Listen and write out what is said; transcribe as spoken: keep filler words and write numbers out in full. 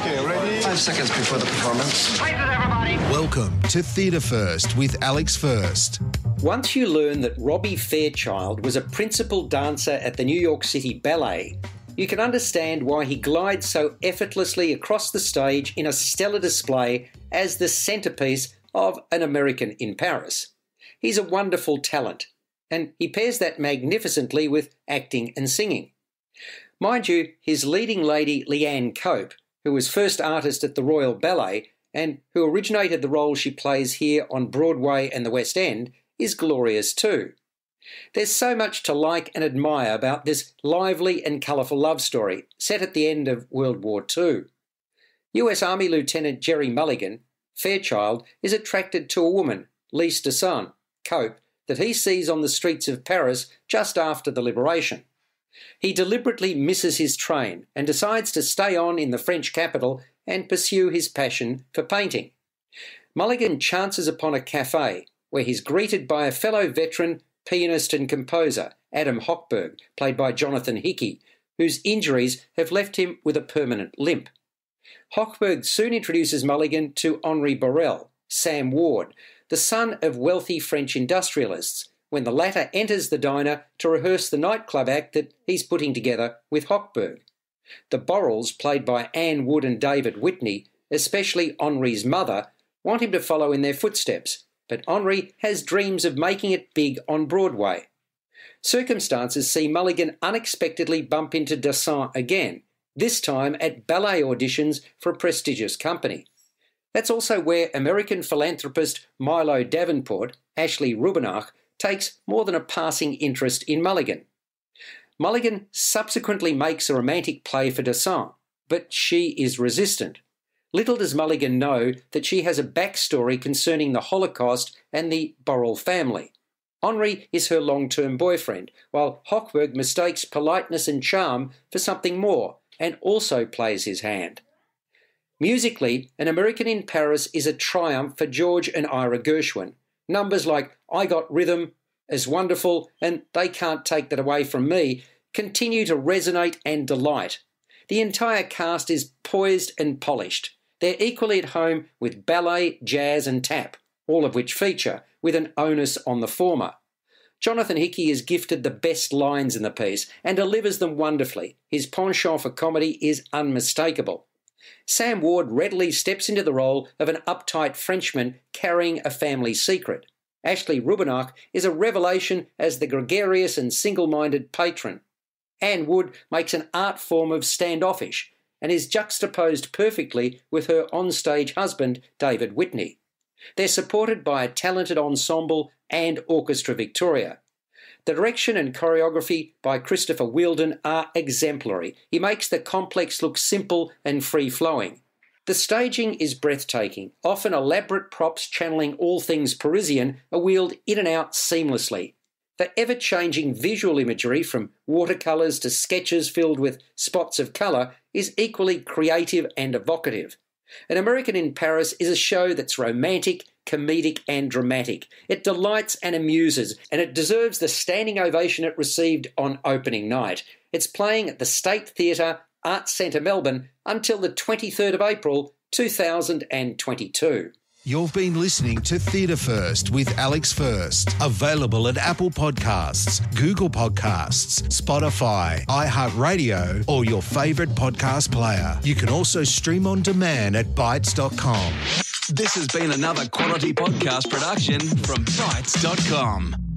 Okay, ready? Five seconds before the performance. Places, everybody. Welcome to Theatre First with Alex First. Once you learn that Robbie Fairchild was a principal dancer at the New York City Ballet, you can understand why he glides so effortlessly across the stage in a stellar display as the centrepiece of An American in Paris. He's a wonderful talent, and he pairs that magnificently with acting and singing. Mind you, his leading lady, Leanne Cope, who was first artist at the Royal Ballet and who originated the role she plays here on Broadway and the West End, is glorious too. There's so much to like and admire about this lively and colourful love story set at the end of World War Two. U S Army Lieutenant Jerry Mulligan, Fairchild, is attracted to a woman, Lise de Son, Cope, that he sees on the streets of Paris just after the Liberation. He deliberately misses his train and decides to stay on in the French capital and pursue his passion for painting. Mulligan chances upon a cafe where he's greeted by a fellow veteran pianist and composer, Adam Hochberg, played by Jonathan Hickey, whose injuries have left him with a permanent limp. Hochberg soon introduces Mulligan to Henri Baurel, Sam Ward, the son of wealthy French industrialists, when the latter enters the diner to rehearse the nightclub act that he's putting together with Hochberg. The Baurels, played by Anne Wood and David Whitney, especially Henri's mother, want him to follow in their footsteps, but Henri has dreams of making it big on Broadway. Circumstances see Mulligan unexpectedly bump into Dassin again, this time at ballet auditions for a prestigious company. That's also where American philanthropist Milo Davenport, Ashley Rubenach, takes more than a passing interest in Mulligan. Mulligan subsequently makes a romantic play for Dessant, but she is resistant. Little does Mulligan know that she has a backstory concerning the Holocaust and the Baurel family. Henri is her long-term boyfriend, while Hochberg mistakes politeness and charm for something more and also plays his hand. Musically, An American in Paris is a triumph for George and Ira Gershwin. Numbers like I Got Rhythm, As Wonderful, and They Can't Take That Away From Me continue to resonate and delight. The entire cast is poised and polished. They're equally at home with ballet, jazz and tap, all of which feature, with an onus on the former. Jonathan Hickey is gifted the best lines in the piece and delivers them wonderfully. His penchant for comedy is unmistakable. Sam Ward readily steps into the role of an uptight Frenchman carrying a family secret. Ashley Rubenach is a revelation as the gregarious and single-minded patron. Anne Wood makes an art form of standoffish and is juxtaposed perfectly with her onstage husband, David Whitney. They're supported by a talented ensemble and Orchestra Victoria. The direction and choreography by Christopher Wheeldon are exemplary. He makes the complex look simple and free-flowing. The staging is breathtaking. Often elaborate props channeling all things Parisian are wheeled in and out seamlessly. The ever-changing visual imagery, from watercolours to sketches filled with spots of colour, is equally creative and evocative. An American in Paris is a show that's romantic, comedic and dramatic. It delights and amuses, and it deserves the standing ovation it received on opening night. It's playing at the State Theatre Arts Centre Melbourne until the twenty-third of April two thousand twenty-two. You've been listening to Theatre First with Alex First. Available at Apple Podcasts, Google Podcasts, Spotify, iHeartRadio or your favourite podcast player. You can also stream on demand at bytes dot com. This has been another quality podcast production from bytes dot com.